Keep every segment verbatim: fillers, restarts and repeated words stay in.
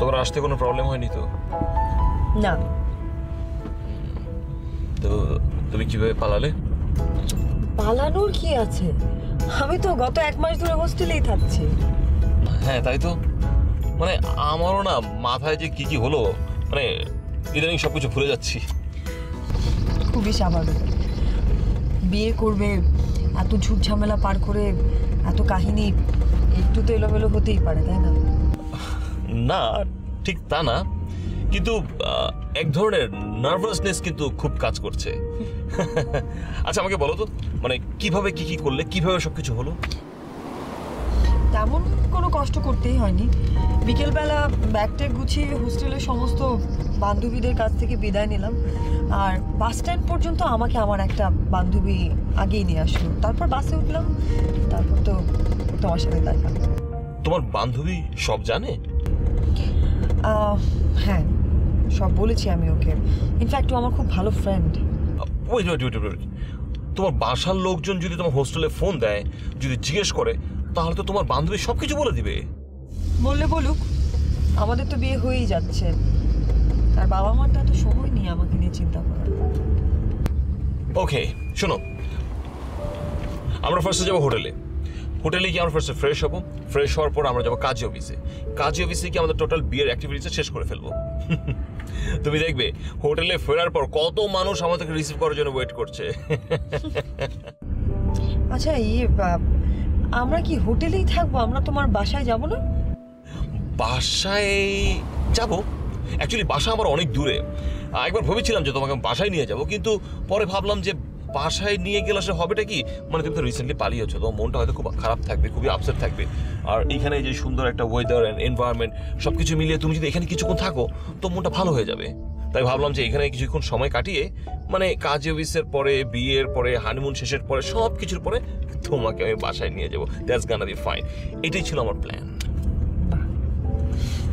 তোমার আসতে কোনো প্রবলেম হয়নি তো? না। তো তুমি কিভাবে পালালে? পালানোর কি আছে, আমি তো গত এক মাস ধরে হোস্টেলেই থাকছি। হ্যাঁ তাই তো, মানে আমারও না মাথায় যে কি কি হলো, মানে ইদানিং সবকিছু ভুলে যাচ্ছি। খুবই স্বাভাবিক, বিয়ে করবে, এত ঝুট ঝামেলা পার করে এত কাহিনী, একটু তো এলোমেলো হতেই পারে তাই না? না ঠিক তা না, কিন্তু এক ধরনের নার্ভাসনেস কিন্তু খুব কাজ করছে। আচ্ছা আমাকে বলো তো, মানে কিভাবে কি কি করলে, কিভাবে সবকিছু হলো? তেমন কোনো কষ্ট করতেই হয়নি। বিকেলবেলা ব্যাগটা গুছিয়ে হোস্টেলের সমস্ত বান্ধবীদের কাছ থেকে বিদায় নিলাম, আর বাস স্ট্যান্ড পর্যন্ত আমাকে আমার একটা বান্ধবী আগেই নিয়ে আসলো। তারপর বাসে উঠলাম, তারপর তো তোমার সাথে দেখা। তোমার বান্ধবী সব জানে? হ্যাঁ সব বলেছি আমি ওকে, ইনফ্যাক্ট ও আমার খুব ভালো ফ্রেন্ড। তোমার বাসার লোকজন যদি তোমার হোস্টেলে ফোন দেয়, যদি জিজ্ঞেস করে, তাহলে তো তোমার বান্ধবী সবকিছু বলে দিবে। বললে বলুক, আমাদের তো বিয়ে হয়েই যাচ্ছে, তার বাবা মার তো সময় নেই আমাকে নিয়ে চিন্তা করার। ওকে শোনো, আমরা ফার্স্টে যাবো হোটেলে। হোটেলে গিয়ে আমরা ফার্স্টে ফ্রেশ হবো, ফ্রেশ হওয়ার পর আমরা যাবো কাজী অফিসে। কাজী অফিসে গিয়ে আমাদের টোটাল বিয়ের অ্যাক্টিভিটিসটা শেষ করে ফেলবো। তুমি দেখবে হোটেলে ফেরার পর কত মানুষ আমাদেরকে রিসিভ করার জন্য ওয়েট করছে। আচ্ছা ইয়ে, আমরা কি হোটেলেই থাকবো? আমরা তোমার বাসায় যাব না? বাসায় যাব? অ্যাকচুয়ালি বাসা আমার অনেক দূরে। একবার ভেবেছিলাম যে তোমাকে বাসায় নিয়ে যাব, কিন্তু পরে ভাবলাম যে বাসায় নিয়ে গেলে আসলে হবেটা কি, মানে তুমি তো রিসেন্টলি পালিয়েছো, তোমার মনটা হয়তো খুব খারাপ থাকবে, খুবই আপসেট থাকবে। আর এখানে যে সুন্দর একটা ওয়েদার অ্যান্ড এনভায়রনমেন্ট সব কিছু মিলিয়ে তুমি যদি এখানে কিছুক্ষণ থাকো তো মনটা ভালো হয়ে যাবে। তাই ভাবলাম যে এখানে কিছুক্ষণ সময় কাটিয়ে, মানে কাজে অফিসের পরে, বিয়ের পরে, হানিমুন শেষের পরে, সব কিছুর পরে তোমাকে আমি বাসায় নিয়ে যাবো। That's gonna be fine. এটাই ছিল আমার plan.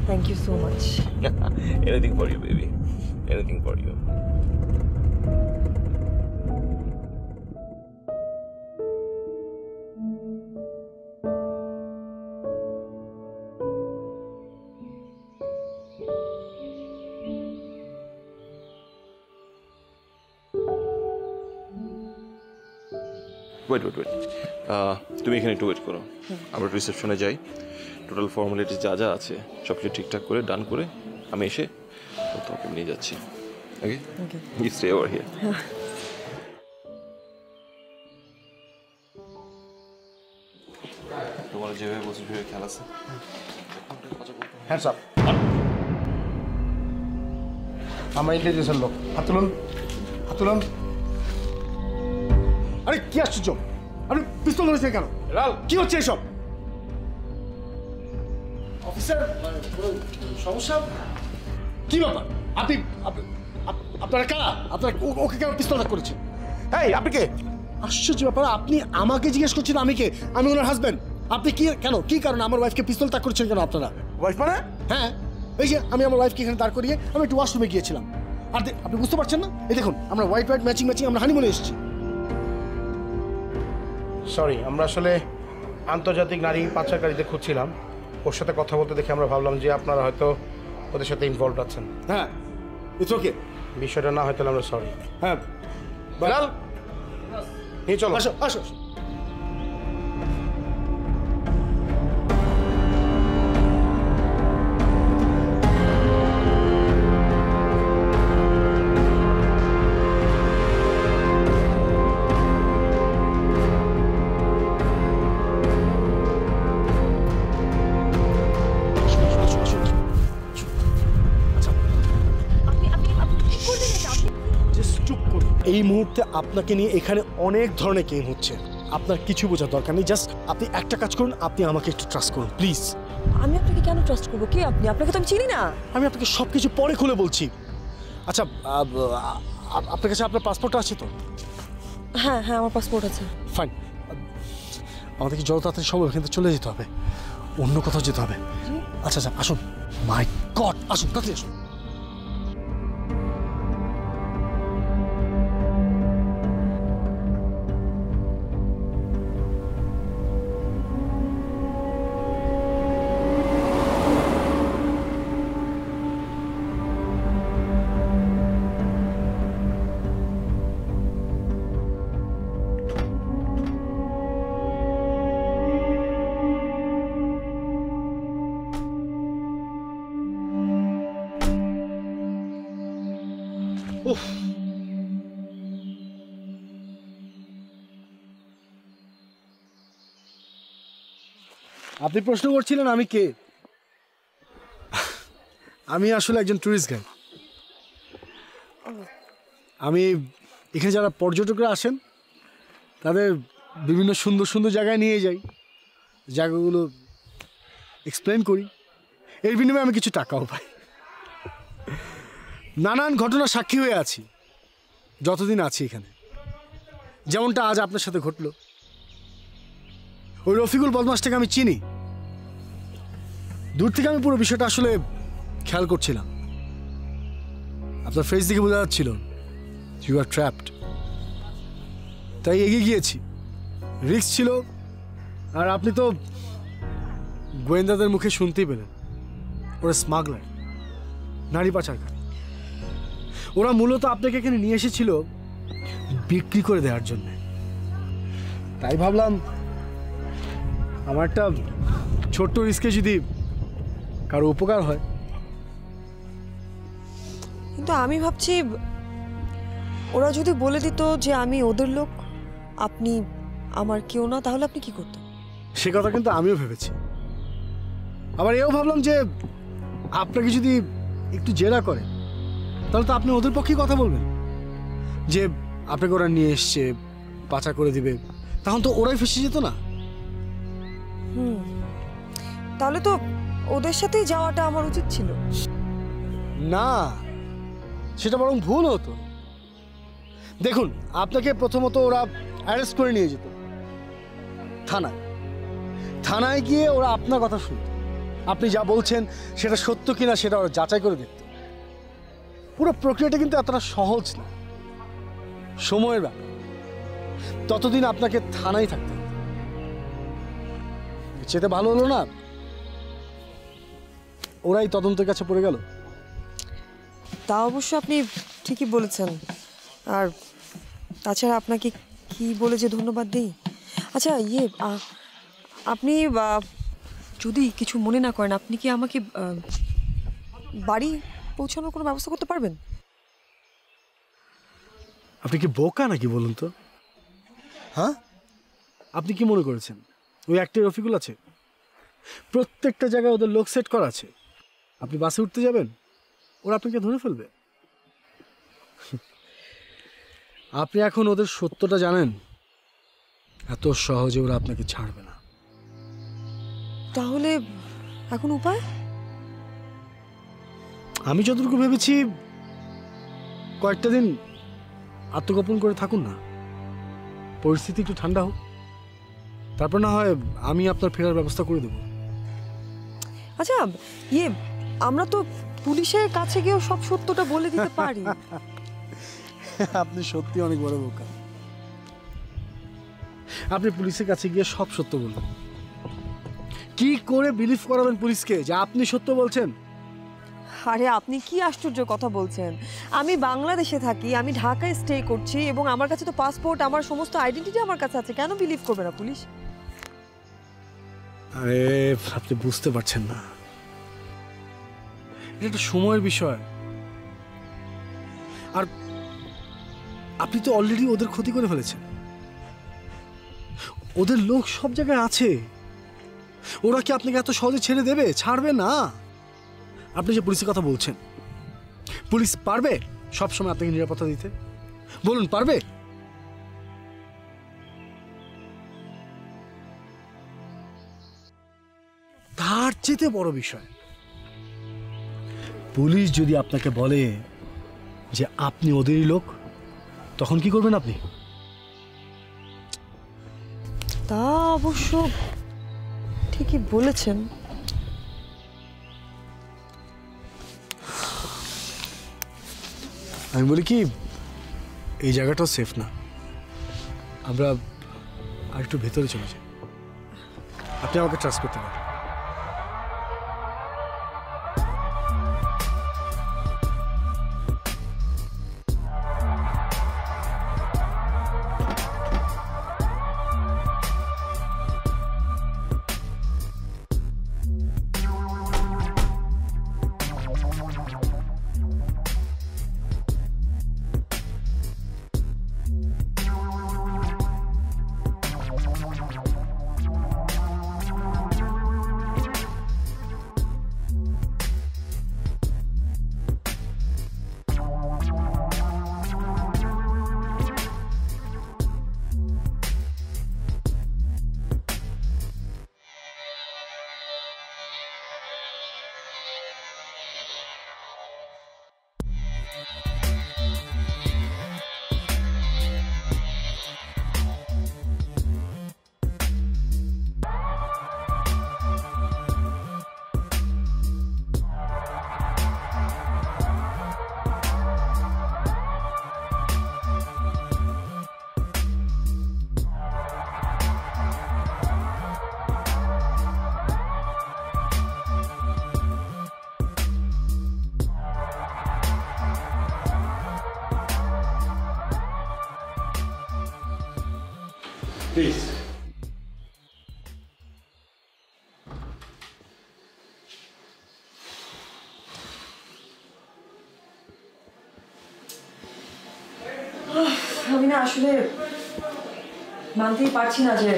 Thank you so much. Anything for you baby, anything for you. Wait wait wait তুমি এখানে একটু ওয়েট করো, আমরা রিসেপশনে যাই, টোটাল ফর্মালিটি যা যা আছে সব কিছু ঠিকঠাক করে ডান করে আমি এসে তোমাকে নিয়ে যাচ্ছি। Okay you stay over here. তোমার যেভাবে বসে ভিড়ে খেলা আছে। Hands up. আমরা ইন্টেলিজেন্ট লোক। হাত তুলুন, হাত তুলুন। আরে কি আশ্চর্য, আপনি পিস্তল ধরেছেন কেন? কি হচ্ছে এসব? অফিসার সমস্যা কি ব্যাপার? আপনি আপনারা কারা? আপনারা ওকে কেন পিস্তল ধাক করেছেন? এই আপনি কে? আশ্চর্য ব্যাপার, আপনি আমাকে জিজ্ঞেস করছেন আমি কে? আমি ওনার হাজব্যান্ড। আপনি কি কেন কি কারণে আমার ওয়াইফকে পিস্তল ধাক করছেন কেন আপনারা? ওয়াইফ মানে? হ্যাঁ এই যে আমি আমার ওয়াইফকে এখানে দাঁড় করিয়ে আমি একটু ওয়াশরুমে গিয়েছিলাম, আর আপনি বুঝতে পারছেন না? এই দেখুন আমরা হোয়াইট হোয়াইট ম্যাচিং ম্যাচিং আমরা হানিমুনে এসেছি। সরি, আমরা আসলে আন্তর্জাতিক নারী পাচারকারীদের খুঁজছিলাম, ওর সাথে কথা বলতে দেখে আমরা ভাবলাম যে আপনারা হয়তো ওদের সাথে ইনভলভড আছেন। হ্যাঁ ইটস ওকে, বিষয়টা না হয় তাহলে আমরা সরি। হ্যাঁ বেলাল নিয়ে চলো, আসো আসো। এই মুহূর্তে আপনাকে নিয়ে এখানে অনেক ধরনের গেম হচ্ছে, আপনার কিছু বোঝার দরকার নেই। জাস্ট আপনি একটা কাজ করুন, আপনি আমাকে একটু ট্রাস্ট করুন প্লিজ। আমি আপনাকে কেন ট্রাস্ট করবো? কে আপনি? আপনাকে তো আমি চিনি না। আমি আপনাকে সব কিছু পরে খুলে বলছি। আচ্ছা আপনার কাছে আপনার পাসপোর্ট আছে তো? হ্যাঁ হ্যাঁ আমার পাসপোর্ট আছে। ফাইন, আমাদেরকে যত তাড়াতাড়ি সব এখান থেকে চলে যেতে হবে, অন্য কোথাও যেতে হবে। আচ্ছা আচ্ছা আসুন। মাই গড, আসুন তাড়াতাড়ি আসুন। উফ, আপনি প্রশ্ন করছিলেন আমি কে? আমি আসলে একজন ট্যুরিস্ট গাইড। আমি এখানে যারা পর্যটকরা আসেন তাদের বিভিন্ন সুন্দর সুন্দর জায়গায় নিয়ে যাই, জায়গাগুলো এক্সপ্লেন করি, এর বিনিময়ে আমি কিছু টাকাও পাই। নানান ঘটনা সাক্ষী হয়ে আছি যতদিন আছি এখানে, যেমনটা আজ আপনার সাথে ঘটলো। ওই রফিকুল বদমাসটাকে আমি চিনি, দূর থেকে আমি পুরো বিষয়টা আসলে খেয়াল করছিলাম। আপনার ফেস দিকে বোঝা যাচ্ছিল ইউ আর ট্র্যাপড, তাই এগিয়ে গিয়েছি। রিস্ক ছিল, আর আপনি তো গোয়েন্দাদের মুখে শুনতেই পেলেন ওরা স্মাগলার, নারী পাচারকারী। ওরা মূলত আপনাকে এখানে নিয়ে এসেছিল বিক্রি করে দেওয়ার জন্য। তাই ভাবলাম আমার একটা ছোট্ট রিস্কে যদি কারো উপকার হয়। কিন্তু আমি ভাবছি ওরা যদি বলে দিত যে আমি ওদের লোক, আপনি আমার কেউ না, তাহলে আপনি কি করতেন? সে কথা কিন্তু আমিও ভেবেছি। আবার এও ভাবলাম যে আপনাকে যদি একটু জেরা করে তাহলে তো আপনি ওদের পক্ষে কথা বলবেন যে আপনাকে ওরা নিয়ে এসছে, পাচার করে দিবে, তখন তো ওরাই ফেসে যেত না। হুম, তাহলে তো ওদের সাথেই যাওয়াটা আমার উচিত ছিল না, সেটা বরং ভুল হতো। দেখুন, আপনাকে প্রথমত ওরা অ্যারেস্ট করে নিয়ে যেত থানায়। থানায় গিয়ে ওরা আপনার কথা শুনত, আপনি যা বলছেন সেটা সত্য কিনা সেটা ওরা যাচাই করে দেখত। পুরো প্রক্রিয়াটা কিন্তু এতটা সহজ না, সময়ের ব্যাপার। ততদিন আপনাকে থানায় থাকতে হতো। সেটা ভালো হলো না, ওরাই তদন্তের কাছে পড়ে গেল। তা অবশ্য আপনি ঠিকই বলেছেন। আর তাছাড়া আপনাকে কি বলে যে ধন্যবাদ দিই। আচ্ছা, ইয়ে আপনি যদি কিছু মনে না করেন, আপনি কি আমাকে বাড়ি পৌঁছানোর কোনো ব্যবস্থা করতে পারবেন? আপনি কি বোকা নাকি বলুন তো? হ্যাঁ, আপনি কি মনে করেছেন ওই একটাই রফিকুল আছে? প্রত্যেকটা জায়গায় ওদের লোক সেট করা আছে। আপনি বাসে উঠতে যাবেন, ওরা আপনাকে ধরে ফেলবে। আপনি এখন ওদের সত্যটা জানেন, এত সহজে ওরা আপনাকে ছাড়বে না। তাহলে এখন উপায়? আমি যতটুকু ভেবেছি, কয়েকটা দিন আত্মগোপন করে থাকুন না, পরিস্থিতি একটু ঠান্ডা হোক, তারপর না হয় আমি আপনার ফেরার ব্যবস্থা করে দেব। আচ্ছা, ইয়ে আমরা তো পুলিশের কাছে গিয়েও সব সত্যটা বলে দিতে পারি। আপনি সত্যি অনেক বড় বোকা। আপনি পুলিশের কাছে গিয়ে সব সত্য বলবেন, কি করে বিলিভ করাবেন পুলিশকে যে আপনি সত্য বলছেন? আরে আপনি কি আশ্চর্য কথা বলছেন! আমি বাংলাদেশে থাকি, আমি ঢাকায় স্টে করছি, এবং আমার কাছে তো পাসপোর্ট, আমার সমস্ত আইডেন্টিটি আমার কাছে আছে। কেন বিলিভ করবে না পুলিশ? আরে আপনি বুঝতে পারছেন না, এটা একটা সময়ের বিষয়। আর আপনি তো অলরেডি ওদের ক্ষতি করে ফেলেছেন। ওদের লোক সব জায়গায় আছে, ওরা কি আপনাকে এত সহজে ছেড়ে দেবে? ছাড়বে না। আপনি যে পুলিশের কথা বলছেন, পুলিশ পারবে সবসময় আপনাকে নিরাপত্তা দিতে? বলুন, পারবে? তার চেয়ে বড় বিষয়, পুলিশ যদি আপনাকে বলে যে আপনি ওদেরই লোক, তখন কি করবেন আপনি? তা অবশ্য ঠিকই বলেছেন। আমি বলি কি, এই জায়গাটাও সেফ না, আমরা আর একটু ভেতরে চলে যাই। আপনি আমাকে ট্রাস্ট করতে পারেন। প্লিজ। আমি না আসলে মানতেই পারছি না যে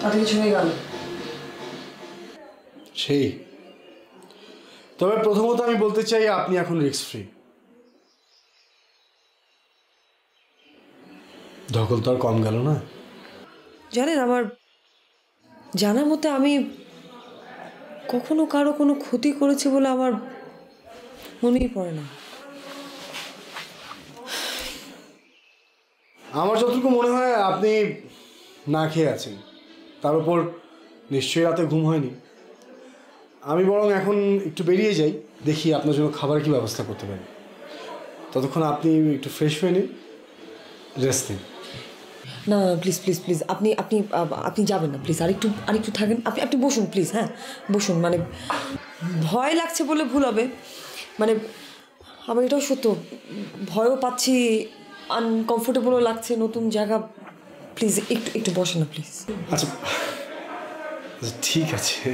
তাতে কিছু হয়ে গেল। সেই, তবে প্রথমত আমি বলতে চাই আপনি এখন রিস্ক ফ্রি। ধকল তো আর কম গেল না। জানেন, আমার জানার মতে আমি কখনো কারো কোনো ক্ষতি করেছি বলে আমার মনেই পড়ে না। আমার যতটুকু মনে হয় আপনি না খেয়ে আছেন, তার উপর নিশ্চয়ই রাতে ঘুম হয়নি। আমি বরং এখন একটু বেরিয়ে যাই, দেখি আপনার জন্য খাবার কি ব্যবস্থা করতে পারি। ততক্ষণ আপনি একটু ফ্রেশ হয়ে নিন, রেস্ট নিন। না প্লিজ প্লিজ প্লিজ আপনি আপনি আপনি যাবেন না প্লিজ, আরেকটু আরেকটু থাকেন। আপনি আপনি বসুন প্লিজ। হ্যাঁ বসুন, মানে ভয় লাগছে বলে ভুল হবে, মানে আমার এটাও সত্য, ভয়ও পাচ্ছি, আনকমফোর্টেবলও লাগছে, নতুন জায়গা। প্লিজ একটু একটু বসুন না প্লিজ। আচ্ছা ঠিক আছে।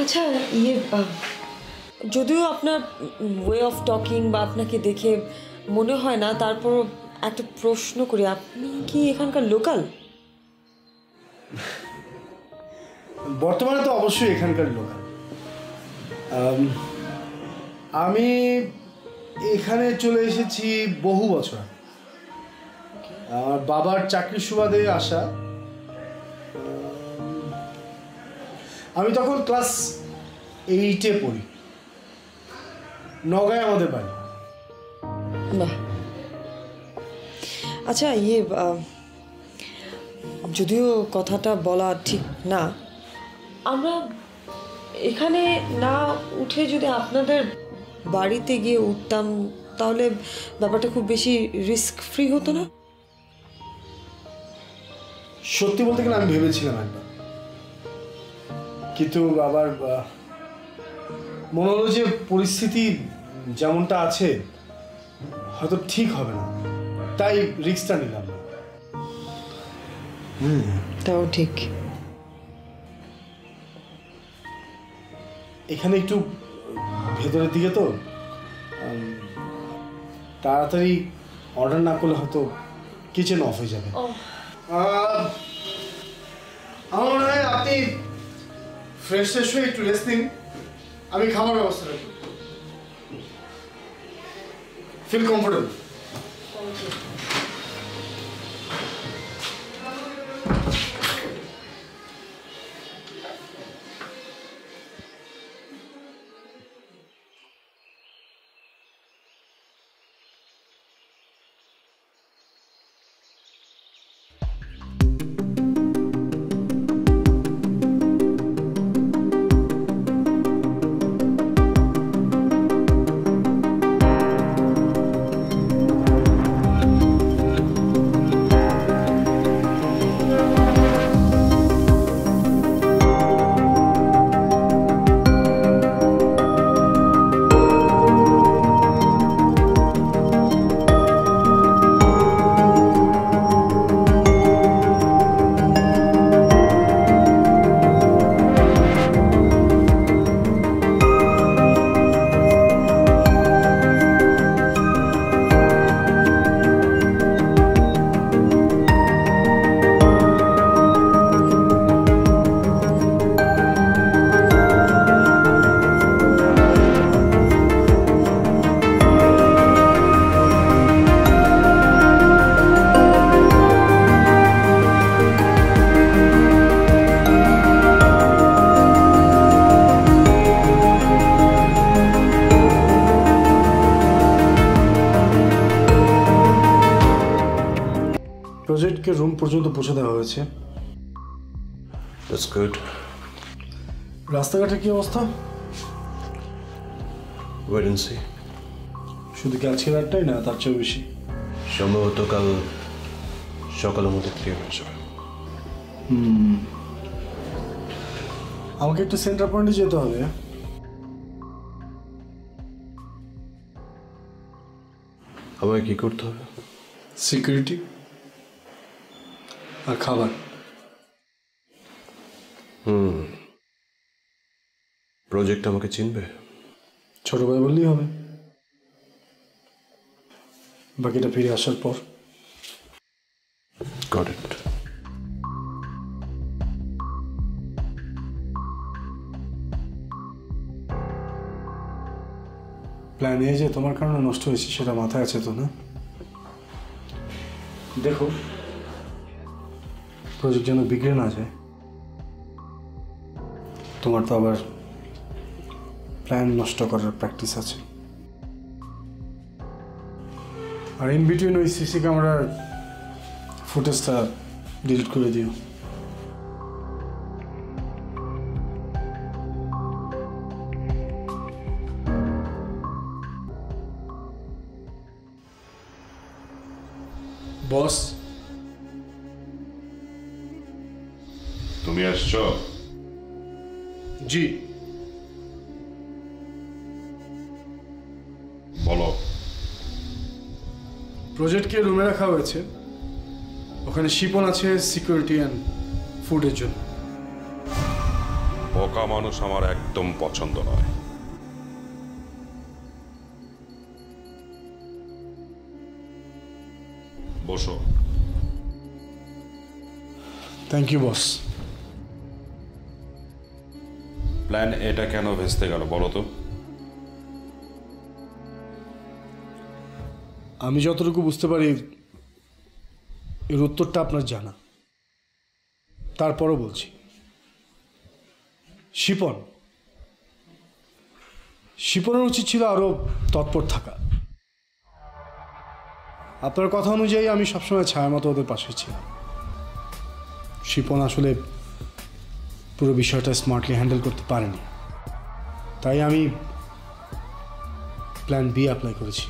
আচ্ছা, ইয়ে, যদিও আপনার ওয়ে অফ টকিং বা আপনাকে দেখে মনে হয় না, তারপর একটা প্রশ্ন করি, আপনি কি এখানকার লোকাল? বর্তমানে তো অবশ্যই এখানকার লোকাল। আমি এখানে চলে এসেছি বহু বছর আগে, আমার বাবার চাকরির সুবাদে আসা। আমি তখন ক্লাস এইটে পড়ি। নগাঁয় আমাদের বাড়ি। বাহ। আচ্ছা ইয়ে, যদিও কথাটা বলা ঠিক না, আমরা এখানে না উঠে যদি আপনাদের বাড়িতে গিয়ে উঠতাম তাহলে ব্যাপারটা খুব বেশি রিস্ক ফ্রি হতো না? সত্যি বলতে গেলে আমি ভেবেছিলাম একবার, কিন্তু আবার মনে হলো যে পরিস্থিতি যেমনটা আছে হয়তো ঠিক হবে না, তাই রিস্কটা নিলাম না। তাও ঠিক, এখানে একটু ভেতরের দিকে তো, তাড়াতাড়ি অর্ডার না করলে হয়তো কিচেন অফ হয়ে যাবে। আমার মনে হয় আপনি ফ্রেশ ফ্রেশ হয়ে একটু রেস্ট নিন, আমি খাবার ব্যবস্থা রাখি। Feel comfortable. প্রজেক্টকে রুম পর্যন্ত পৌঁছে দেওয়া হয়েছে। That's good. রাস্তাঘাটের কি অবস্থা? Wait and see. শুধু কি আজকের রাতটাই না তার চেয়ে বেশি? সম্ভবত কাল সকালের মধ্যে ক্লিয়ার হয়ে যাবে। আমাকে একটু সেন্টার পয়েন্টে যেতে হবে। আমায় কি করতে হবে? সিকিউরিটি আর খাবার। হুম প্রজেক্ট আমাকে চিনবে? ছোট ভাই বললেই হবে, বাকিটা ফিরে আসার পর। Got it. প্ল্যান এই যে তোমার কারণে নষ্ট হয়েছে, সেটা মাথায় আছে তো? না দেখো, প্রজেক্ট যেন বিগড়ে না যায়। তোমার তো আবার প্ল্যান নষ্ট করার প্র্যাকটিস আছে। আর ইন বিটুইন ওই সিসি ক্যামেরার ফুটেজটা ডিলিট করে দিও। বস, তুমি আসছো? জি বলো। প্রজেক্টকে রুমে রাখা হয়েছে, ওখানে শিপন আছে সিকিউরিটি অ্যান্ড ফুডের জন্য। বোকা মানুষ আমার একদম পছন্দ নয়। বসো। Thank you boss. প্ল্যান এটা কেন ভেস্তে গেল বলো তো? আমি যতটুকু বুঝতে পারি এর উত্তরটা আপনার জানা, তারপরও বলছি। শিপন শিপনের উচিত ছিল আরও তৎপর থাকা। আপনার কথা অনুযায়ী আমি সবসময় ছায়ার মতো ওদের পাশে ছিলাম। শিপন আসলে পুরো বিষয়টা স্মার্টলি হ্যান্ডেল করতে পারেনি, তাই আমি প্ল্যান বি অ্যাপ্লাই করেছি।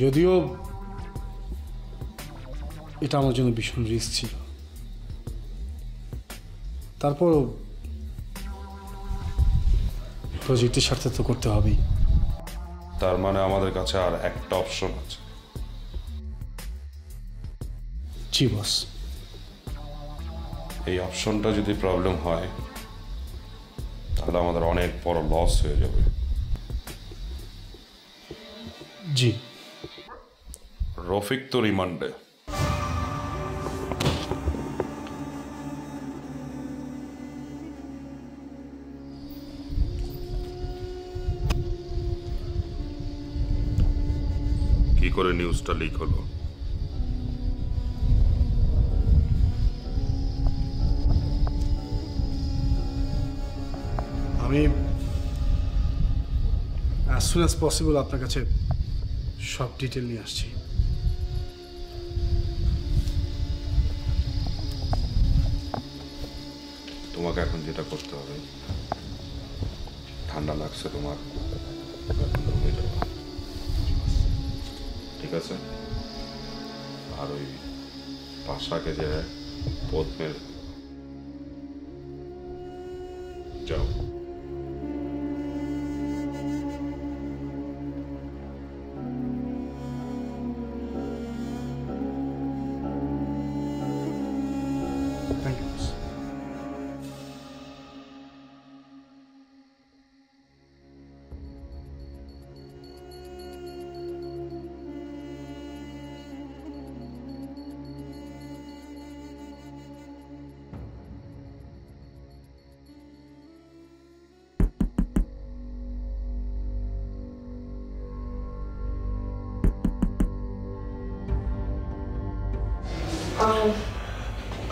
যদিও এটা আমার জন্য ভীষণ রিস্ক ছিল, তারপর প্রজেক্টের স্বার্থে তো করতে হবেই। তার মানে আমাদের কাছে আর একটা অপশন আছে। জি বস। এই অপশনটা যদি প্রবলেম হয় তাহলে আমাদের অনেক বড় লস হয়ে যাবে। জি, রফিক তো রিমান্ডে। কি করে নিউজটা লিক হলো? আমি as soon as possible আপনার কাছে সব ডিটেল নিয়ে আসছি। তোমাকে এখন যেটা করতে হবে, ঠান্ডা লাগছে তোমার, ঠিক আছে? আর ওই পাশাকে যে পদ্মের যাও।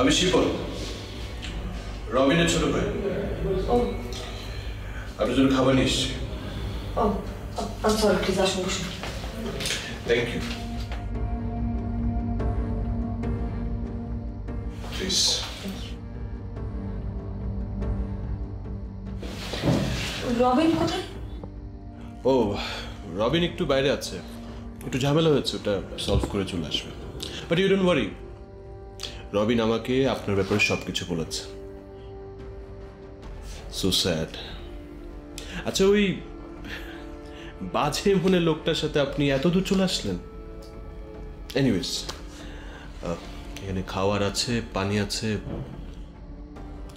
আমি শিপন, রবিনের ছোট ভাই। আপনার জন্য খাবার নিয়ে এসছি। Thank you. প্লিজ রবিন কোথায়? ও রবিন একটু বাইরে আছে, একটু ঝামেলা হয়েছে, ওটা সলভ করে চলে আসবে। But you don't worry, Robin আমাকে আপনার ব্যাপারে সব কিছু বলেছে। So sad. আচ্ছা, ওই বাজে মনে লোকটার সাথে আপনি এত দূর চলে আসলেন? এনিওয়েজ, এখানে খাওয়ার আছে, পানি আছে,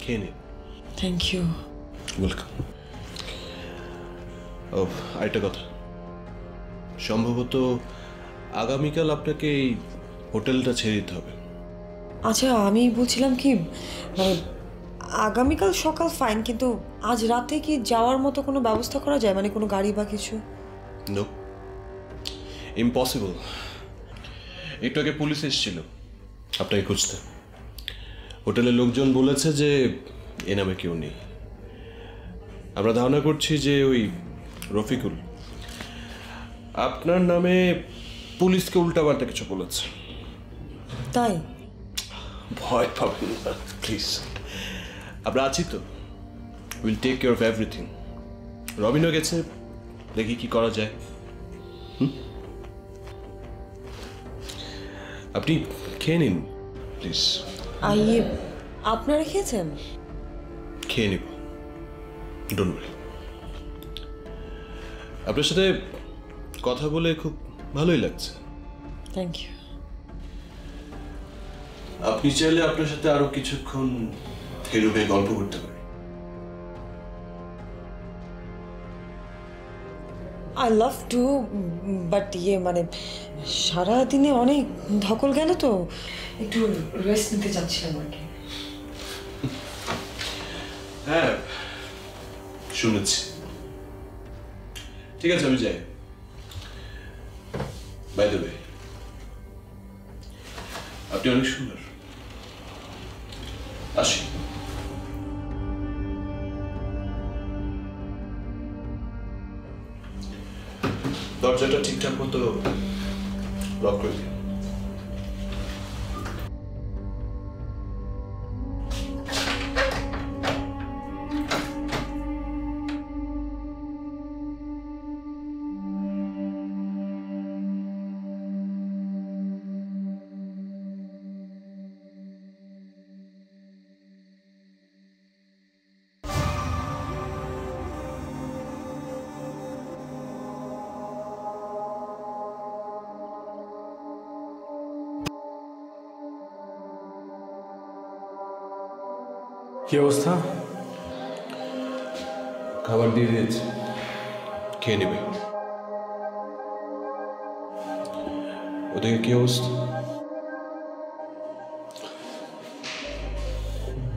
খেয়ে নিন। Thank you. ওয়েলকাম। ও আরেকটা কথা, সম্ভবত আগামীকাল আপনাকে এই হোটেলটা ছেড়ে দিতে হবে। আচ্ছা, আমি বলছিলাম কি, আগামীকাল সকাল ফাইন, কিন্তু আজ রাতে কি যাওয়ার মতো কোনো ব্যবস্থা করা যায়? মানে কোনো গাড়ি বা কিছু? No, impossible. একটু আগে পুলিশ এসেছিল আপনাকে খুঁজতে। হোটেলের লোকজন বলেছে যে এ নামে কেউ নেই। আমরা ধারণা করছি যে ওই রফিকুল আপনার নামে পুলিশকে উল্টাপাল্টা কিছু বলেছে। তাই? ভয় পাবেন না প্লিজ, আমরা আছি তো। Will take care of everything. রবিনও গেছে, দেখি কি করা যায়। আপনি খেয়ে নিন প্লিজ। আইয়ে, আপনারা খেয়েছেন? খেয়ে নিব, ডোন্ট ওয়ারি। আপনার সাথে কথা বলে খুব ভালোই লাগছে। Thank you. আপনি চাইলে আপনার সাথে আরো কিছুক্ষণ থেরুবে গল্প করতে পারি। আই লাভ টু, বাট ইয়ে মানে সারাদিনে অনেক ধকল গেল তো, একটু রেস্ট নিতে চাচ্ছিলাম আর কি। হ্যাঁ শুনেছি। ঠিক আছে, আমি যাই। বাই দ্য ওয়ে, আপনি অনেক সুন্দর। আসি। দরজাটা ঠিকঠাক মতো লক করে দিন। কি অবস্থা? খাবার দিয়ে দিয়েছি, খেয়ে নেবে। ওদের কি অবস্থা?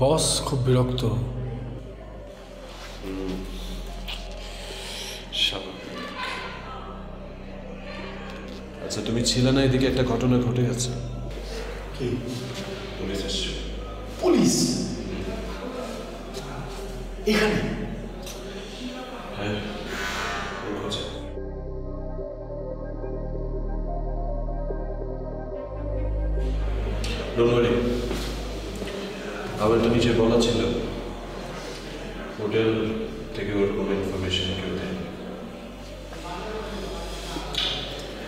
বস খুব বিরক্ত। আচ্ছা, তুমি ছিলে না? এদিকে একটা ঘটনা ঘটে গেছে। পুলিশ এখানে? হ্যাঁ, আমার তো নিজে বলা ছিল হোটেল থেকে ওরকম ইনফরমেশন কেউ দেয়নি।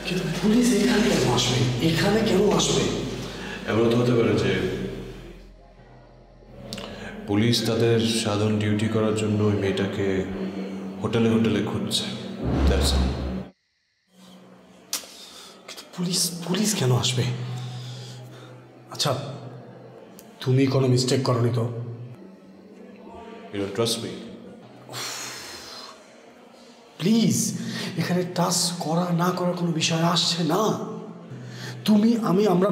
কিন্তু পুলিশ এখানে কেন আসবে? এখানে কেন আসবে? এমন তো হতে পারে যে পুলিশ তাদের সাধারণ ডিউটি করার জন্য ওই মেয়েটাকে হোটেলে হোটেলে খুঁজছে। কিন্তু পুলিশ পুলিশ কেন আসবে? আচ্ছা, তুমি কোনো মিস্টেক করনি তো? You don't trust me? Please, এখানে টাস্ক করা না করার কোনো বিষয় আসছে না। তুমি আমি আমরা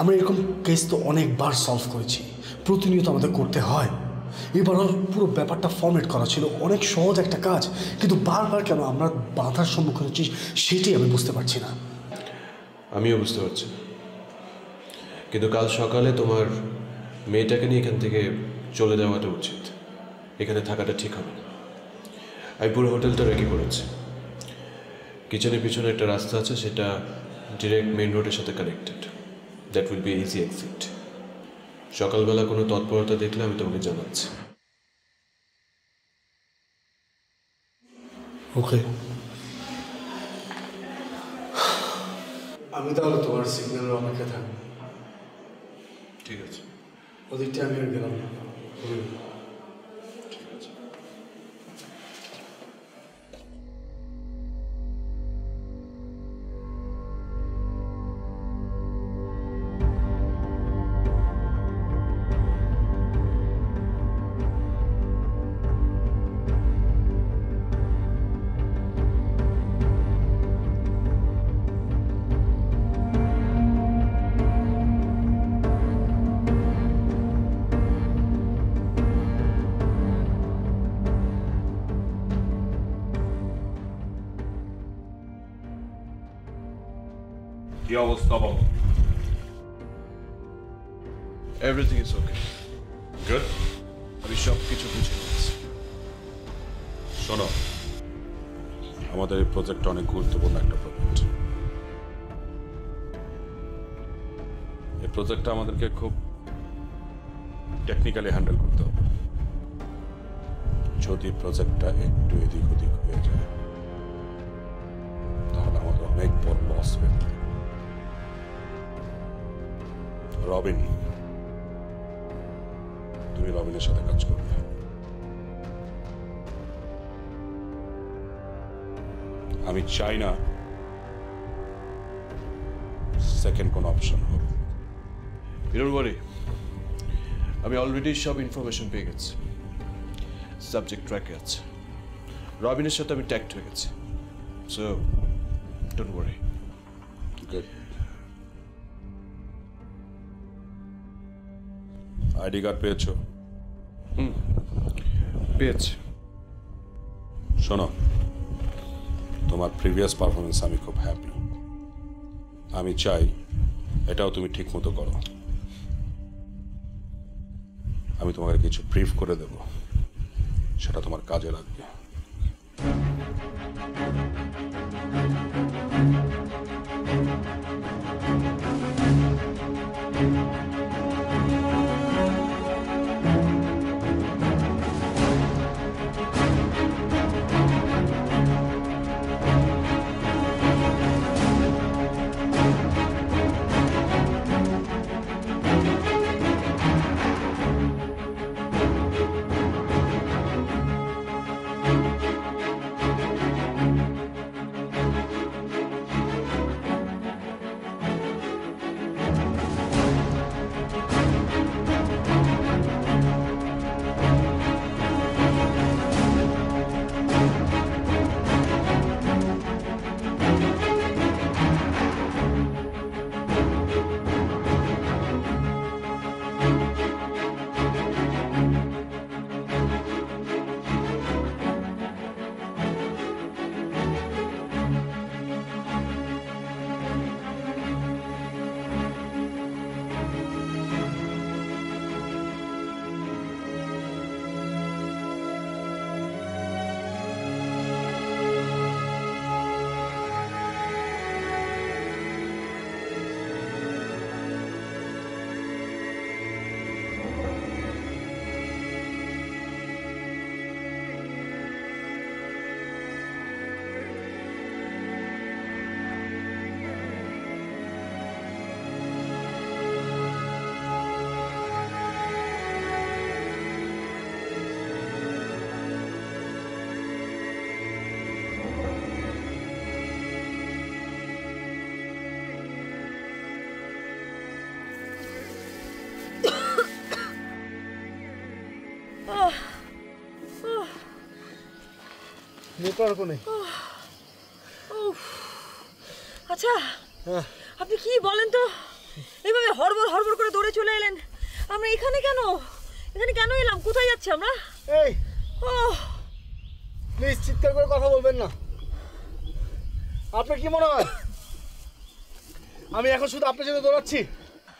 আমরা এরকম কেস তো অনেকবার সলভ করেছি, প্রতিনিয়ত আমাদের করতে হয়। এবার পুরো ব্যাপারটা ফর্মেট করা ছিল, অনেক সহজ একটা কাজ, কিন্তু বারবার কেন আমরা বাধার সম্মুখীন হচ্ছি সেটাই আমি বুঝতে পারছি না। আমিও বুঝতে পারছি না, কিন্তু কাল সকালে তোমার মেয়েটাকে নিয়ে এখান থেকে চলে যাওয়াটা উচিত। এখানে থাকাটা ঠিক হবে না। আমি পুরো হোটেলটা রেডি করেছি। কিচেনের পিছনে একটা রাস্তা আছে, সেটা ডিরেক্ট মেন রোডের সাথে connected. That will be easy exit. সকালবেলা কোনো তৎপরতা দেখলে আমি তোমাকে জানাচ্ছি। ওকে, আমি তাহলে তোমার সিগন্যালের অপেক্ষা থাকবো। ঠিক আছে, ওদিকটা আমি আর গেলাম না। কি অবস্থা বলো? Everything is okay. গুড, আমি সব কিছু বুঝে নিয়েছি। শোনো, আমাদের এই প্রজেক্ট অনেক গুরুত্বপূর্ণ একটা প্রজেক্ট। এই প্রজেক্টটা আমাদেরকে খুব টেকনিক্যালি হ্যান্ডেল করতে হবে। যদি প্রজেক্টটা একটু এদিক ওদিক হয়ে যায় তাহলে আমাদের অনেক বড় লস হয়ে যায়। রবিন, তুমি রবিনের সাথে কাজ করবে। আমি চাই না সেকেন্ড কোন অপশন হবে। ডোন্ট ওয়ারি, আমি অলরেডি সব ইনফরমেশন পেয়ে গেছি। সাবজেক্ট ট্র্যাকে আছে, রবিনের সাথে আমি ট্যাগ হয়ে গেছি। So don't worry. Good, ID card পেয়েছো? হুম, পেয়েছি। শোনো, তোমার প্রিভিয়াস পারফরমেন্স আমি খুব হ্যাপি। আমি চাই এটাও তুমি ঠিক মতো করো। আমি তোমাকে কিছু ব্রিফ করে দেব, সেটা তোমার কাজে লাগবে। আচ্ছা, আপনি কি বলেন তো, এইভাবে হড়বড় হড়বড় করে দৌড়ে চলে এলেন। আমরা এখানে কেন এখানে কেন এলাম? কোথায় যাচ্ছি আমরা? এই প্লিজ চিৎকার করে কথা বলবেন না। আপনার কি মনে হয় আমি এখন শুধু আপনার জন্য দৌড়াচ্ছি?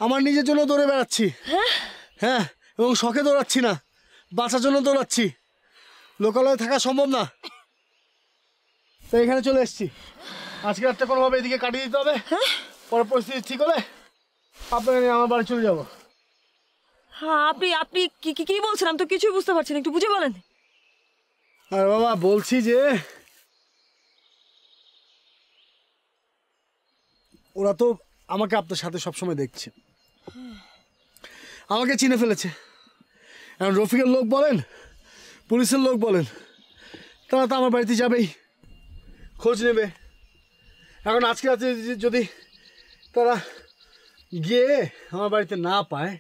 আমার নিজের জন্য দৌড়ে বেড়াচ্ছি। হ্যাঁ হ্যাঁ, এবং শখে দৌড়াচ্ছি না, বাঁচার জন্য দৌড়াচ্ছি। লোকালয়ে থাকা সম্ভব না, তো এখানে চলে এসেছি। আজকে রাতটা কোনোভাবে এদিকে কাটিয়ে দিতে হবে। হ্যাঁ, পরে পরিস্থিতি ঠিক হলে আপনাকে নিয়ে আমার বাড়ি চলে যাব। হ্যাঁ, আপনি আপনি কি কি কি বলছেন? আমি তো কিছুই বুঝতে পারছি না, একটু বুঝে বলেন। আরে বাবা, বলছি যে ওরা তো আমাকে আপনার সাথে সবসময় দেখছে, আমাকে চিনে ফেলেছে। এখন রফিকের লোক বলেন, পুলিশের লোক বলেন, তারা তো আমার বাড়িতে যাবেই, খোঁজ নেবে। এখন আজকে রাতে যদি তারা গিয়ে আমার বাড়িতে না পায়,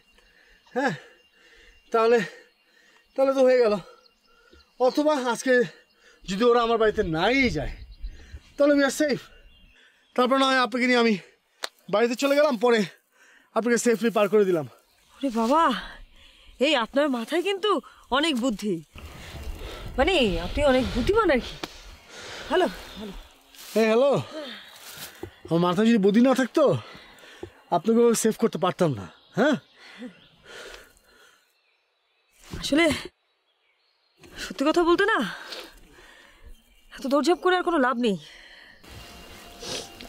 হ্যাঁ, তাহলে তাহলে তো হয়ে গেল। অথবা আজকে যদি ওরা আমার বাড়িতে নাই যায়, তাহলে উই আর সেফ। তারপর না হয় আপনাকে নিয়ে আমি বাড়িতে চলে গেলাম, পরে আপনাকে সেফলি পার করে দিলাম। আরে বাবা, এই আপনার মাথায় কিন্তু অনেক বুদ্ধি, মানে আপনি অনেক বুদ্ধিমান আর কি। হ্যালো হ্যালো হ্যাঁ হ্যালো আমার মাথায় যদি বুদ্ধি না থাকতো আপনাকে সেভ করতে পারতাম না। হ্যাঁ, আসলে সত্যি কথা বলতে না এত দৌড়ঝাঁপ করে আর কোনো লাভ নেই।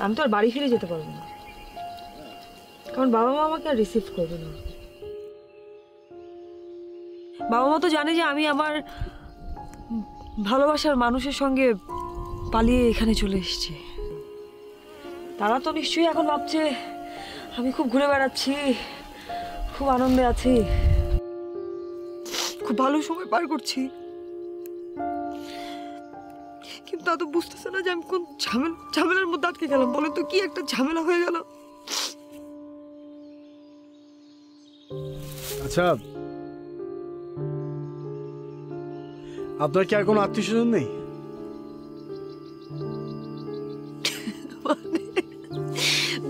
আমি তো আর বাড়ি ফিরে যেতে পারবো না, কারণ বাবা মা আমাকে আর রিসিভ করবে না। বাবা মা তো জানে যে আমি আমার ভালোবাসার মানুষের সঙ্গে পালিয়ে এখানে চলে এসেছি। তারা তো নিশ্চয়ই এখন ভাবছে আমি খুব ঘুরে বেড়াচ্ছি, খুব আনন্দে আছি, খুব ভালো সময় পার করছি, কিন্তু তা তো বুঝতেছে না যে আমি কোন ঝামেলা ঝামেলার মধ্যে আটকে গেলাম। বলে তো কি একটা ঝামেলা হয়ে গেল। আচ্ছা, আপনার কি আর কোনো আত্মীয় স্বজন নেই?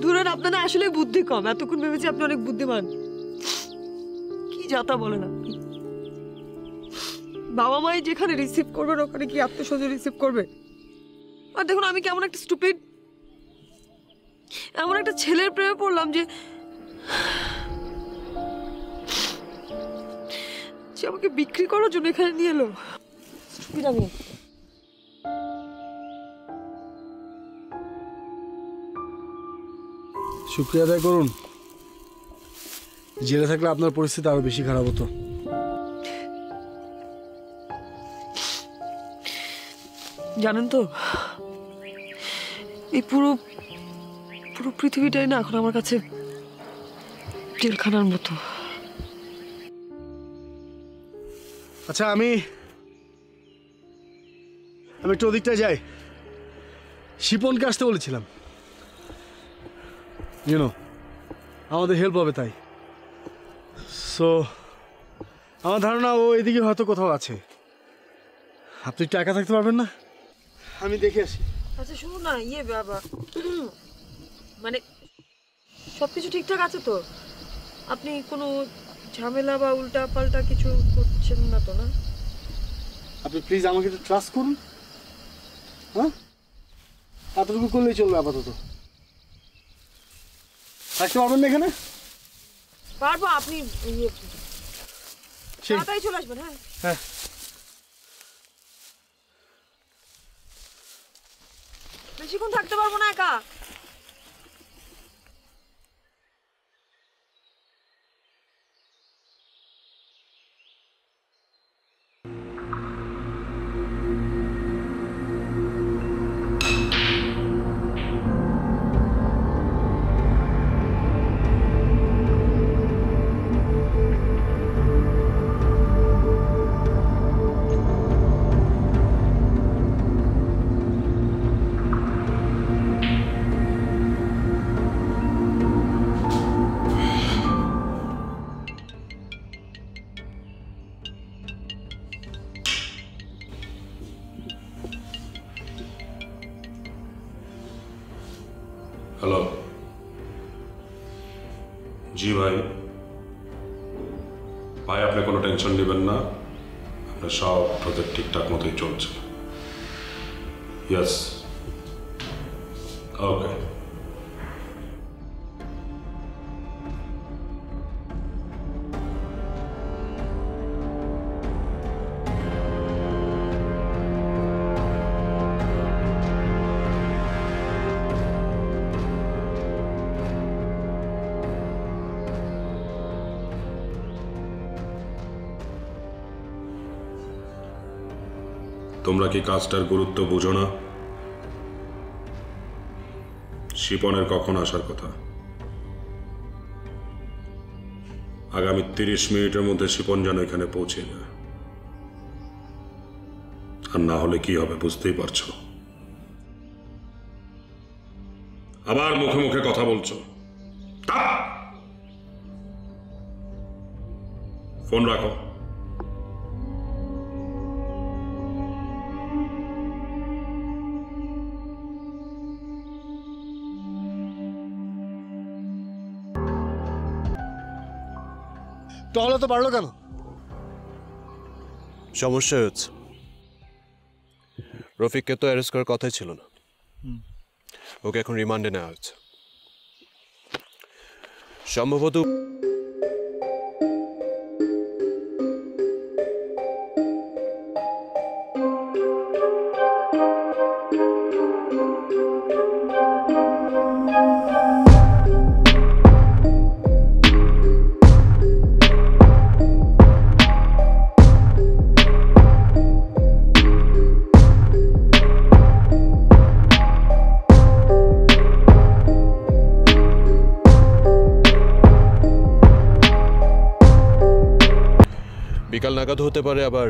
ধরুন আপনার না আসলে বুদ্ধি কম, এতক্ষণ ভেবেছি আপনি অনেক বুদ্ধিমান। কি যাতা বলেন আপনি! বাবা মাই যেখানে রিসিভ করবেন ওখানে কি আত্মীয় স্বজন রিসিভ করবে? আর দেখুন আমি কেমন একটা স্টুপিড, এমন একটা ছেলের প্রেমে পড়লাম যে আমাকে বিক্রি করার জন্য এখানে নিয়ে এলো। শুকরিয়া আদায় করুন, জেলে থাকলে আপনার পরিস্থিতি আরো বেশি খারাপ হতো। জানেন তো, এই পুরো পুরো পৃথিবীটাই না এখন আমার কাছে জেলখানার মতো। আচ্ছা, আমি আমি একটু ওদিকটায় যাই। শিপনকে আসতে বলেছিলাম, ইউনো আমাদের হেল্প হবে, তাই সো আমার ধারণা ও এদিকে হয়তো কোথাও আছে। আপনি একটু একা থাকতে পারবেন না? আমি দেখে আসি। আচ্ছা শুনুন না, ইয়ে বাবা, মানে সব কিছু ঠিকঠাক আছে তো? আপনি কোনো ঝামেলা বা উল্টা পাল্টা কিছু করছেন না তো? না, আপনি প্লিজ আমাকে একটু ট্রাস্ট করুন। হ্যাঁ, এতটুকু করলেই চলবে আপাতত। থাকতে পারবেন না এখানে? পারবো, আপনি তাড়াতাড়ি চলে আসবেন। হ্যাঁ হ্যাঁ, বেশিক্ষণ থাকতে পারবো না একা। নেবেন না, আপনার সব প্রজেক্ট ঠিকঠাক মতোই চলছে। Yes, okay. তোমরা কি কাজটার গুরুত্ব বুঝো না? শিপনের কখন আসার কথা? আগামী তিরিশ মিনিটের মধ্যে শিপন যেন এখানে পৌঁছে যায়, আর না হলে কি হবে বুঝতেই পারছো। আবার মুখে মুখে কথা বলছো। ফোন রাখো। তাহলে তো বাড়লো কেন? সমস্যা হচ্ছে রফিককে তো অ্যারেস্ট করার কথাই ছিল না, ওকে এখন রিমান্ডে নেওয়া হচ্ছে। সম্ভবত বিকাল নাগাদ হতে পারে, আবার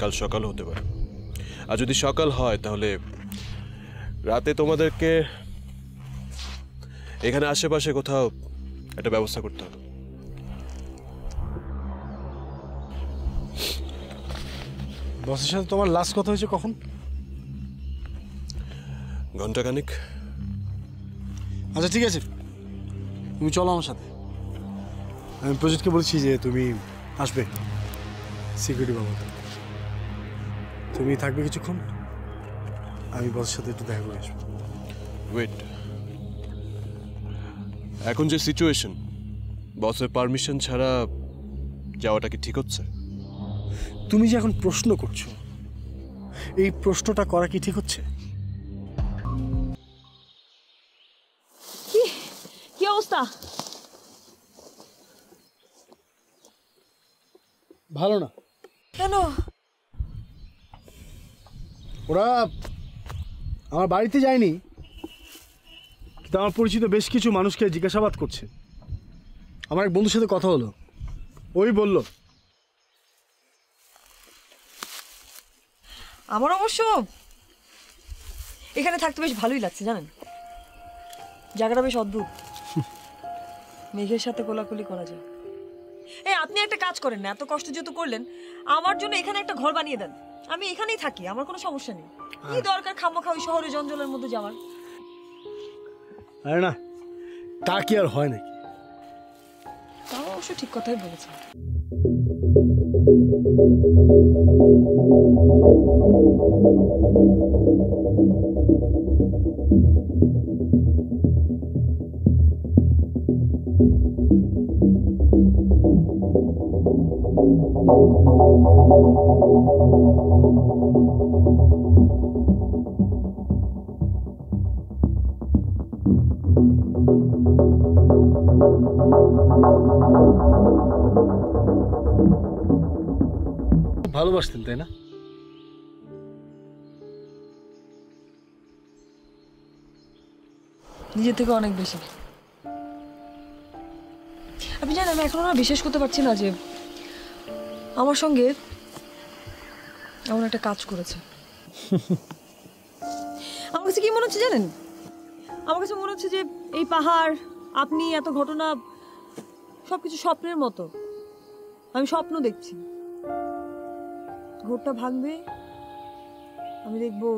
কাল সকাল হতে পারে। আর যদি সকাল হয় তাহলে রাতে তোমাদেরকে এখানে আশেপাশে কোথাও একটা ব্যবস্থা করতে হবে। বসের সাথে তোমার লাস্ট কথা হয়েছে কখন? ঘন্টা খানিক। আচ্ছা ঠিক আছে, তুমি চলো আমার সাথে। আমি প্রজিতকে বলছি যে তুমি আসবে সিকিউরিটি বাবদ, তুমি থাকবে কিছুক্ষণ, আমি বসের সাথে একটু দেখা করে আসবো। ওয়েট, এখন যে সিচুয়েশন, বসের পারমিশন ছাড়া যাওয়াটা কি ঠিক হচ্ছে? তুমি যে এখন প্রশ্ন করছো, এই প্রশ্নটা করা কি ঠিক হচ্ছে? কি অবস্থা? ভালো না কেন? ওরা আমার বাড়িতে যায়নি, কিন্তু আমার পরিচিত বেশ কিছু মানুষকে জিজ্ঞাসাবাদ করছে। আমার এক বন্ধুর সাথে কথা হলো, ওই বলল। আমার অবশ্য এখানে থাকতে বেশ ভালোই লাগছে, জানেন? জায়গাটা বেশ অদ্ভুত, মেঘের সাথে কোলাকুলি করা যায়। এই আপনি একটা কাজ করেন না, এত কষ্ট যেহেতু করলেন, আমার জন্য এখানে একটা ঘর বানিয়ে দেন, আমি এখানেই থাকি, আমার কোনো সমস্যা নেই। কি দরকার খামোখা ওই শহরে জঞ্জলের মধ্যে যাওয়ার? আরে না, তা কি আর হয় নাকি? তাও অবশ্য ঠিক কথাই বলেছেন। ভালোবাসতেন, তাই না? নিজে থেকে অনেক বেশি। আপনি জানেন, আমি এখনো বিশ্বাস করতে পারছি না যে আমার সঙ্গে এমন একটা কাজ করেছে। আমার কাছে কি মনে হচ্ছে জানেন, আমার কাছে মনে হচ্ছে যে এই পাহাড়, আপনি, এত ঘটনা, সবকিছু স্বপ্নের মতো। আমি স্বপ্ন দেখছি। ঘোরটা ভাঙবে, আমি দেখবো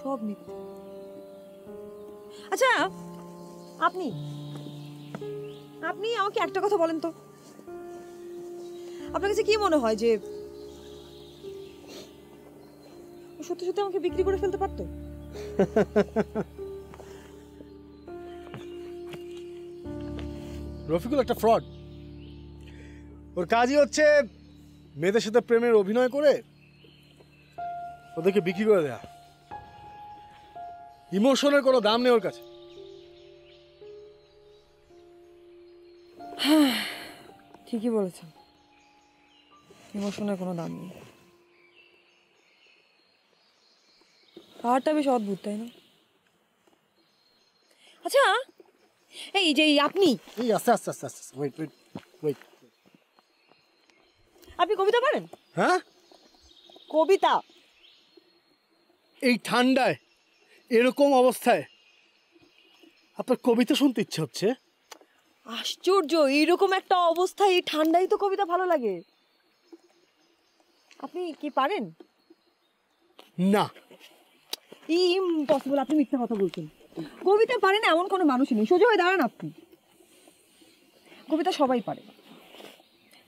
সব মিথ্যে। আচ্ছা আপনি আপনি আমাকে একটা কথা বলেন তো, আপনার কাছে কি মনে হয় যে সত্যি সত্যি আমাকে বিক্রি করে ফেলতে পারতো? রফিকুল একটা ফ্রড। ওর কাজই হচ্ছে মেয়েদের সাথে প্রেমের অভিনয় করে ওদেরকে বিক্রি করে দেয়া। ইমোশনের কোনো দাম নেই ওর কাছে। ঠিকই বলেছেন, ইমোশনের কোনো দাম নেই। পাহাড়টা বেশ অদ্ভুত, তাই না? আচ্ছা এই যে আপনি আপনি কবিতা পারেন? হ্যাঁ, কবিতা। এই ঠান্ডায় এরকম অবস্থায় আপনার কবিতা শুনতে ইচ্ছে হচ্ছে? আশ্চর্য, এইরকম একটা অবস্থায় এই ঠান্ডায় তো কবিতা ভালো লাগে। আপনি কি পারেন? না, ইম্পসিবল। আপনি মিথ্যা কথা বলছেন। কবিতা পারেন এমন কোনো মানুষ নেই। সোজা হয়ে দাঁড়ান আপনি। কবিতা সবাই পারে।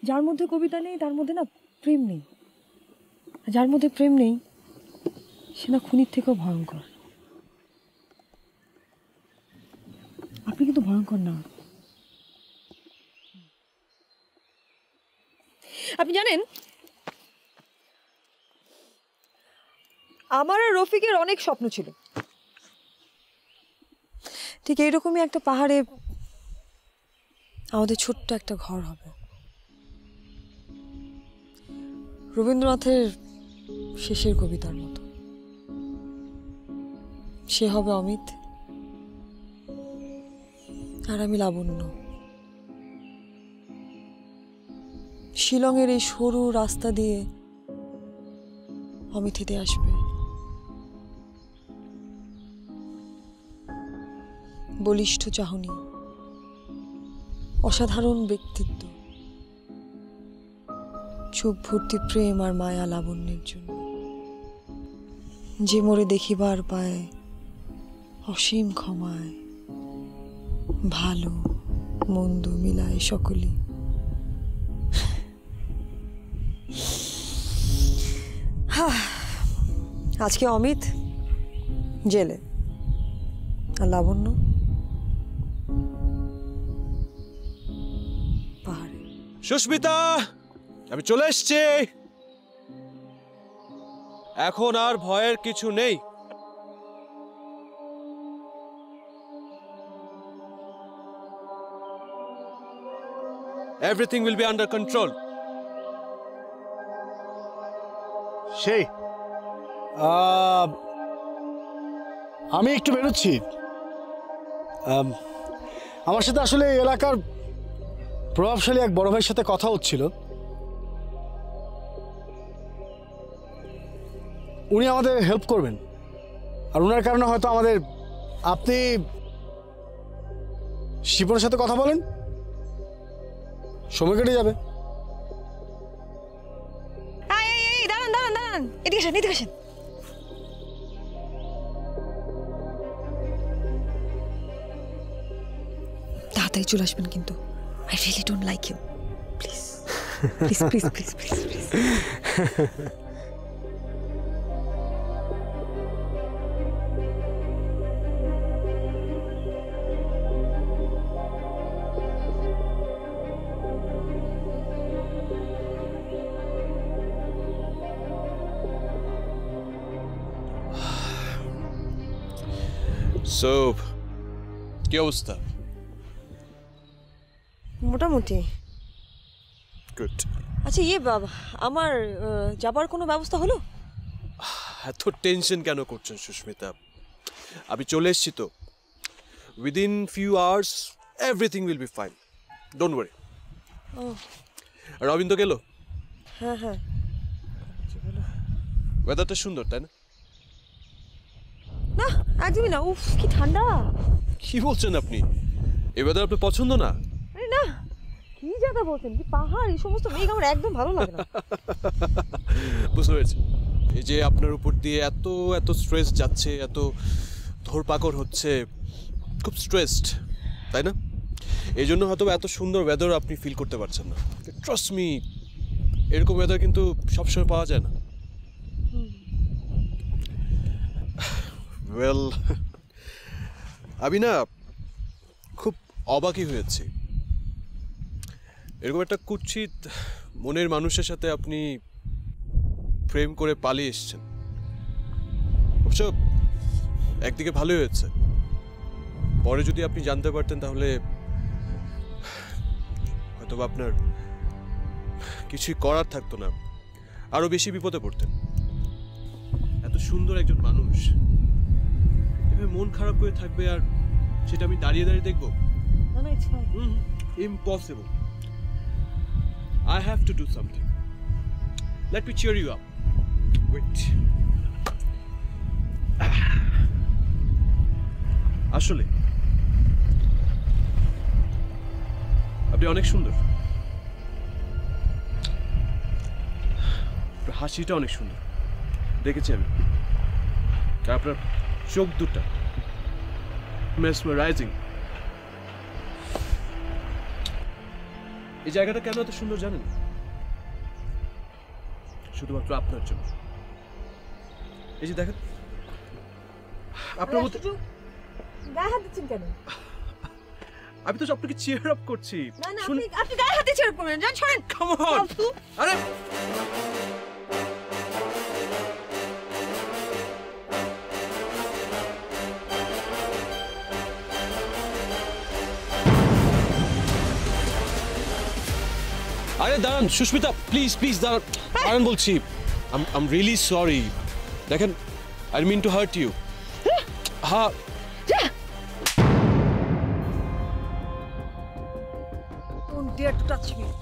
যার মধ্যে কবিতা নেই তার মধ্যে না প্রেম নেই, যার মধ্যে প্রেম নেই সে না খুনির থেকেও ভয়ঙ্কর। কিন্তু ভয়ঙ্কর না। আপনি জানেন, আমার আর রফিকের অনেক স্বপ্ন ছিল, ঠিক এইরকমই একটা পাহাড়ে আমাদের ছোট্ট একটা ঘর হবে। রবীন্দ্রনাথের শেষের কবিতার মতো সে হবে অমিত, আর আমি লাবণ্য। শিলংয়ের এই সরু রাস্তা দিয়ে অমিত হেঁটে আসবে, বলিষ্ঠ চাহনি, অসাধারণ ব্যক্তিত্ব, চোখ ভর্তি প্রেম আর মায়া লাবণ্যের জন্য, যে মোরে দেখিবার পায় অসীম ক্ষমায়, ভালো মন্দ মিলায় সকলে। আজকে অমিত জেলে আর লাবণ্য পাহাড়ে। সুস্মিতা, আমি চলে এসছি, এখন আর ভয়ের কিছু নেই। Everything will be under control. সেই আমি একটু বেরোচ্ছি, আমার সাথে আসলে এই এলাকার প্রভাবশালী এক বড় ভাইয়ের সাথে কথা হচ্ছিল। উনি আমাদের হেল্প করবেন, আর ওনার কারণে হয়তো আমাদের, আপনি শিপনের সাথে কথা বলেন, সময় কেটে যাবে। দাঁড়ান দাঁড়ান দাঁড়ান, এদিকে আসেন এদিকে আসেন। তাড়াতাড়ি চলে আসবেন কিন্তু। I really don't like you, please please please please please please. So, কি অবস্থা? মোটামুটি। Good. আচ্ছা, এই বাবা, আমার যাবার কোনো ব্যবস্থা হলো? এত টেনশন কেন করছেন সুস্মিতা? আমি চলে এসেছি তো। Within few hours, everything will be fine. Don't worry. Robin তো গেল? হ্যাঁ হ্যাঁ। ওয়েদারটা সুন্দর, তাই না? না একদমই না, উফ কি ঠান্ডা। কি বলছেন আপনি? এবারে আপনার পছন্দ না? আরে না, কি জায়গা বলছেন, কি পাহাড়, এই সমস্ত মেঘ আমার একদম ভালো লাগে না। বুঝতে পেরেছি। এই যে আপনার উপর দিয়ে এত এত স্ট্রেস যাচ্ছে, এত ধরপাকড় হচ্ছে, খুব স্ট্রেসড, তাই না? এই জন্য হয়তো এত সুন্দর ওয়েদার আপনি ফিল করতে পারছেন না। ট্রাস্ট মি, এরকম ওয়েদার কিন্তু সবসময় পাওয়া যায় না। ওয়েল, আমি না খুব অবাকই হয়েছি, এরকম একটা কুৎসিত মনের মানুষের সাথে আপনি প্রেম করে পালিয়ে এসছেন। অবশ্য একদিকে ভালোই হয়েছে, পরে যদি আপনি জানতে পারতেন তাহলে হয়তো আপনার কিছুই করার থাকতো না, আরও বেশি বিপদে পড়তেন। এত সুন্দর একজন মানুষ মন খারাপ করে থাকবে, আর সেটা আমি দাঁড়িয়ে দাঁড়িয়ে দেখবো? Impossible. I have to do something. Let me cheer you up. Wait, আসলে আপনি অনেক সুন্দর, হাসিটা অনেক সুন্দর দেখেছি আমি, আপনার চোখ দুটা মেসমারাইজিং। এই জায়গাটা কেন এত সুন্দর জানেন? শুধুমাত্র আপনার জন্য। এই যে দেখেন, আপনার মতো গায়ে হাত দিচ্ছেন কেন? আমি তো আপনাকে চিয়ার আপ করছি। না না, আপনি আপনি গায়ে হাতে চিয়ার করবেন, যান ছাড়েন। Come on. আরে আরে দাঁড়ান সুস্মিতা, প্লিজ প্লিজ দাঁড়ান। আয়ন বলছি, আই আম রিয়েলি সরি। দেখেন, I mean to hurt you. হ্যাঁ, don't dare to touch me. বস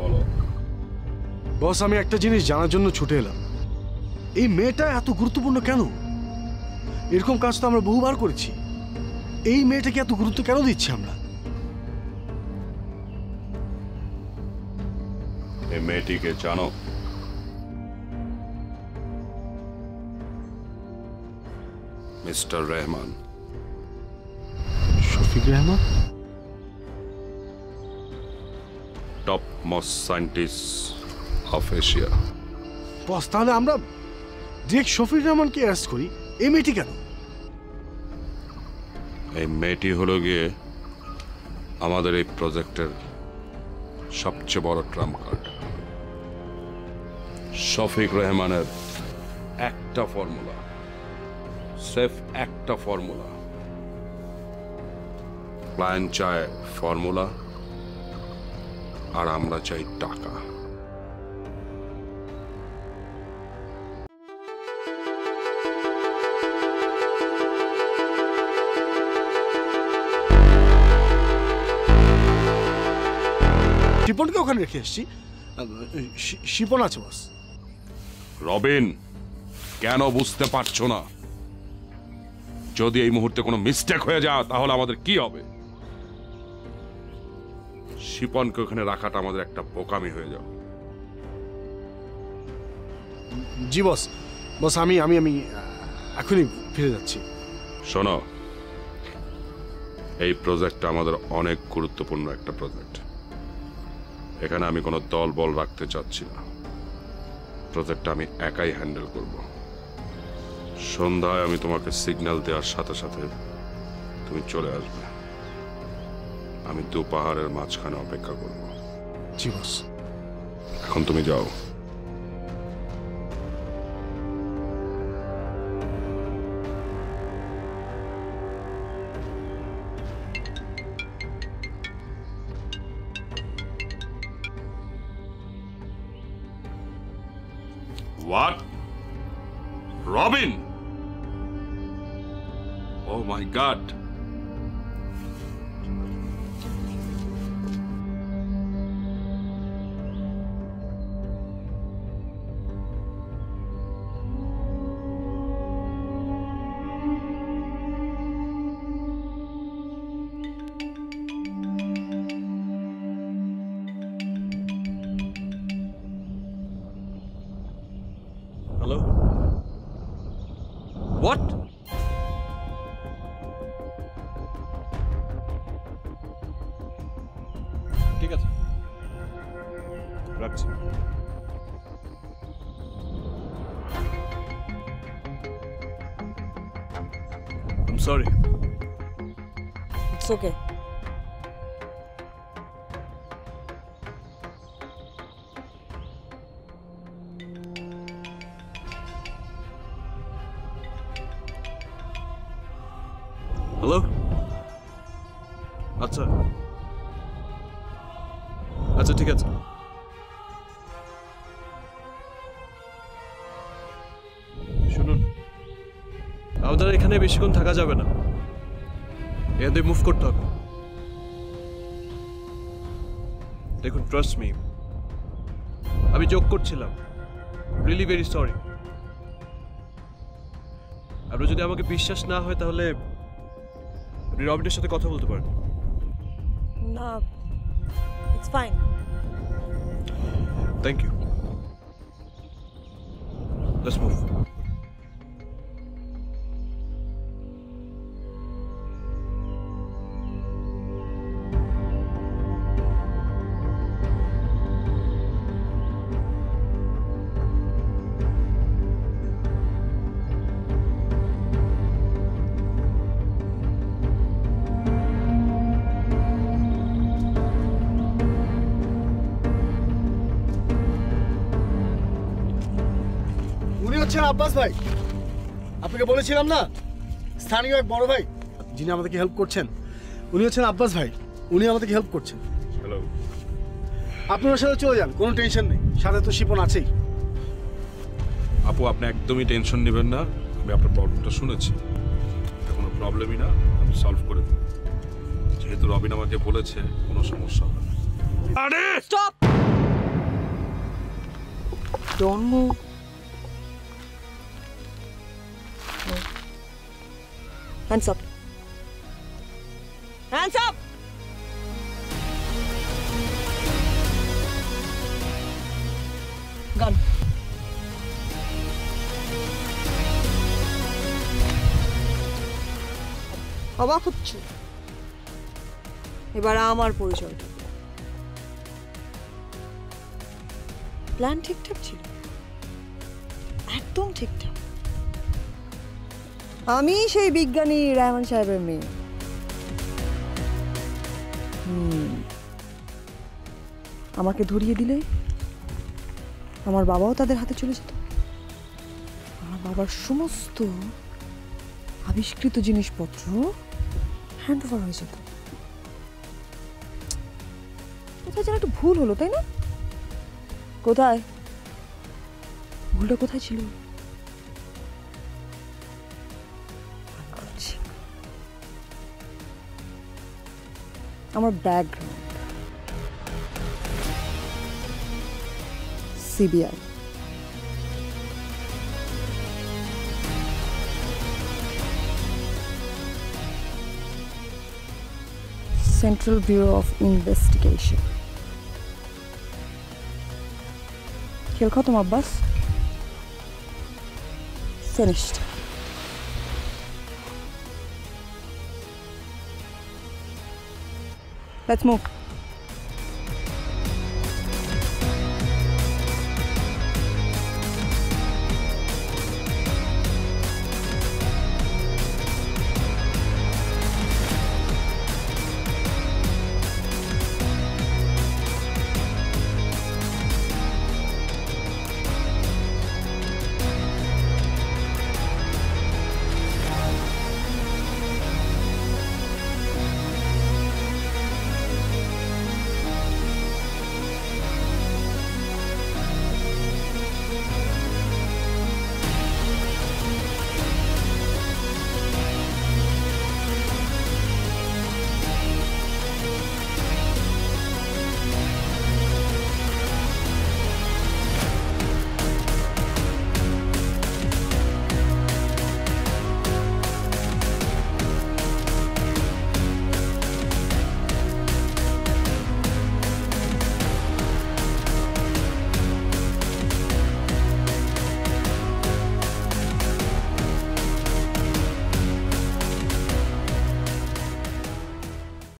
বলো। বস, আমি একটা জিনিস জানার জন্য ছুটে এলাম, এই মেয়েটা এত গুরুত্বপূর্ণ কেন? এরকম কাজ তো আমরা বহুবার করেছি, এই মেয়েটাকে এত গুরুত্ব কেন দিচ্ছি আমরা? এই মেয়েটিকে জানো? Mister Rahman. Shafiq Rahman? Top most scientist of Asia. Boss, তাহলে আমরা ডিরেক্ট শফিক রহমানকে অ্যারেস্ট করি, এই মেয়েটি কেন? এই মেয়েটি হলো গিয়ে আমাদের এই প্রজেক্টের সবচেয়ে বড় ট্রাম্প কার্ড। শফিক রহমানের একটা ফর্মুলা, সেফ একটা ফর্মুলা, ক্লায়েন্ট চায় ফর্মুলা আর আমরা চাই টাকা। শিপনকে ওখানে রেখে এসছি, শিপন আছে। বস রবিন, কেন বুঝতে পারছো না? যদি এই মুহূর্তে কোনো মিস্টেক হয়ে যায় তাহলে আমাদের কি হবে? শিপনকে ওখানে রাখাটা আমাদের একটা বোকামি হয়ে যাবে। জি বস। বস আমি আমি আমি এখনই ফিরে যাচ্ছি। শোনো, এই প্রজেক্টটা আমাদের অনেক গুরুত্বপূর্ণ একটা প্রজেক্ট। এখানে আমি কোনো দল বল রাখতে চাচ্ছি না। প্রজেক্টটা আমি একাই হ্যান্ডেল করব। সন্ধ্যায় আমি তোমাকে সিগন্যাল দেওয়ার সাথে সাথে তুমি চলে আসবে। আমি দু পাহাড়ের মাঝখানে অপেক্ষা করব। জি বস। এখন তুমি যাও। What? Robin? Oh my God. I'm sorry. It's okay. Hello? আচ্ছা আচ্ছা ঠিক আছে। আমাদের এখানে বেশিক্ষণ থাকা যাবে না, এদের মুভ করতে হবে। দেখুন, ট্রাস্ট মি, আমি জোক করছিলাম। Really very sorry. আপনার যদি আমাকে বিশ্বাস না হয় তাহলে রবিনের সাথে কথা বলতে পারেন। না, it's fine. Thank you. Let's move. আপনার আব্বাস ভাই? আপনাকে বলেছিলাম না, স্থানীয় এক বড় ভাই যিনি আমাদেরকে হেল্প করছেন, উনি হচ্ছেন আব্বাস ভাই। উনি আমাদেরকে হেল্প করছেন। হ্যালো, আপনি ওর সাথে চলে যান, কোনো টেনশন নেই, সাথে তো শিপন আছেই। আপু, আপনি একদমই টেনশন নেবেন না, আমি আপনার প্রবলেমটা শুনেছি, কোনো প্রবলেমই না, আমি সলভ করে দেব। যেহেতু রবিন আমাকে বলেছে, কোনো সমস্যা হবে না। আরে stop! Don't move. Hands up, hands up. Gun অবাক হচ্ছ? এবার আমার পরিচয়টা। প্ল্যান ঠিকঠাক ছিল, একদম ঠিকঠাক। আমি সেই বিজ্ঞানী রহমান সাহেবের মেয়ে। আমাকে ধরিয়ে দিলে আমার বাবাও তাদের হাতে চলে যেত। আমার বাবার সমস্ত আবিষ্কৃত জিনিসপত্র হ্যান্ড ওভার হয়ে যেত। কোথায় যেন একটু ভুল হলো, তাই না? কোথায় ভুলটা কোথায় ছিল? আমার background C B I. Central Bureau of Investigation. Khel khatam Abbas. Finished. Let's move.